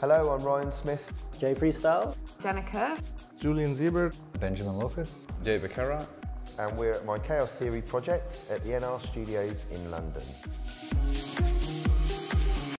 Hello, I'm Ryan Smith. Jay Freestyle. Jenna Kerr. Julian Siebert. Benjamin Laukis. Jay Becerra. And we're at my Chaos Theory project at the NR Studios in London.